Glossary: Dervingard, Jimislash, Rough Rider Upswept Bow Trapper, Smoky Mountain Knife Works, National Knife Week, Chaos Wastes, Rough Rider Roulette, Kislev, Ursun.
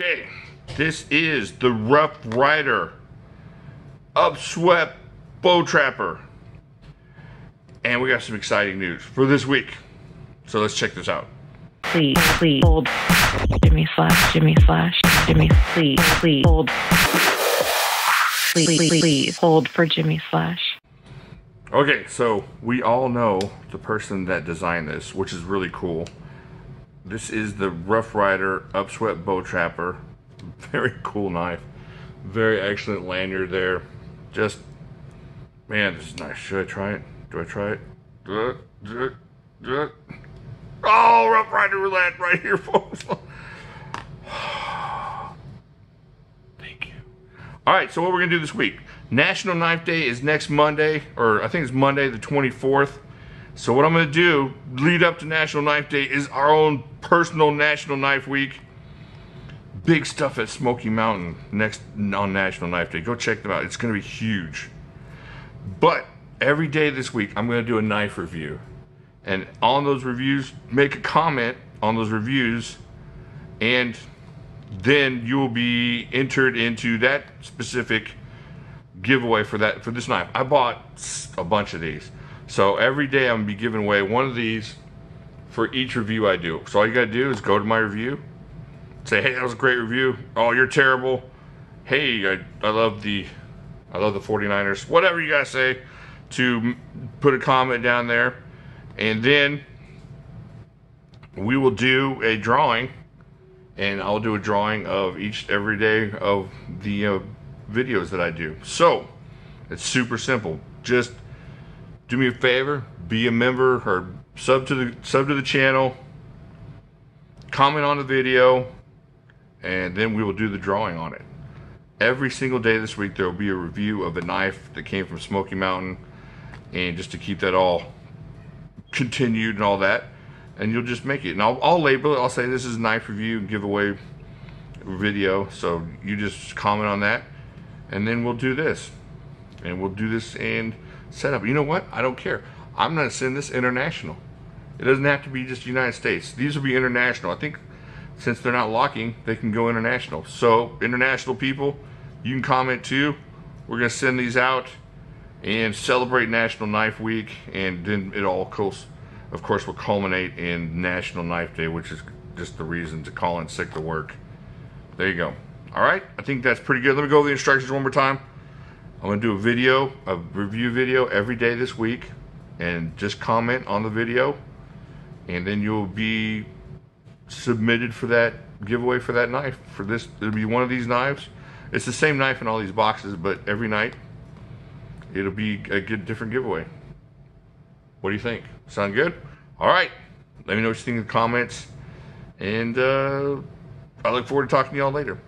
Okay, this is the Rough Rider Upswept Bow Trapper. And we got some exciting news for this week. So let's check this out. Please hold. Jimislash. Please hold. Please hold for Jimislash. Okay, so we all know the person that designed this, which is really cool. This is the Rough Rider Upswept Bow Trapper. Very cool knife. Very excellent lanyard there. Just, man, this is nice. Should I try it? Do I try it? Oh, Rough Rider Roulette right here, folks. Thank you. All right, so what we're going to do this week. National Knife Day is next Monday, or I think it's Monday the 24th. So what I'm going to do, lead up to National Knife Day, is our own personal National Knife Week. Big stuff at Smoky Mountain next on National Knife Day. Go check them out. It's going to be huge. But every day this week, I'm going to do a knife review. And on those reviews, make a comment on those reviews. And then you will be entered into that specific giveaway for this knife. I bought a bunch of these. So every day I'm gonna be giving away one of these for each review I do. So all you gotta do is go to my review, say, hey, that was a great review. Oh, you're terrible. Hey, I love the 49ers. Whatever you gotta say to put a comment down there. And then we will do a drawing, and I'll do a drawing of every day of the videos that I do. So it's super simple. Just do me a favor, be a member or sub to the channel, comment on the video, and then we will do the drawing on it. Every single day this week there will be a review of a knife that came from Smoky Mountain, and just to keep that all continued and all that, and you'll just make it. And I'll label it, I'll say this is knife review giveaway video, so you just comment on that, and then we'll do this. And we'll do this and set up. You know what? I don't care. I'm going to send this international. It doesn't have to be just United States. These will be international. I think since they're not locking, they can go international. So international people, you can comment too. We're going to send these out and celebrate National Knife Week, and then it all, of course, will culminate in National Knife Day, which is just the reason to call in sick to work. There you go. All right. I think that's pretty good. Let me go over the instructions one more time. I'm going to do a video, a review video every day this week, and just comment on the video, and then you'll be submitted for that giveaway for that knife. For this, it'll be one of these knives. It's the same knife in all these boxes, but every night it'll be a different giveaway. What do you think? Sound good? All right. Let me know what you think in the comments, and I look forward to talking to y'all later.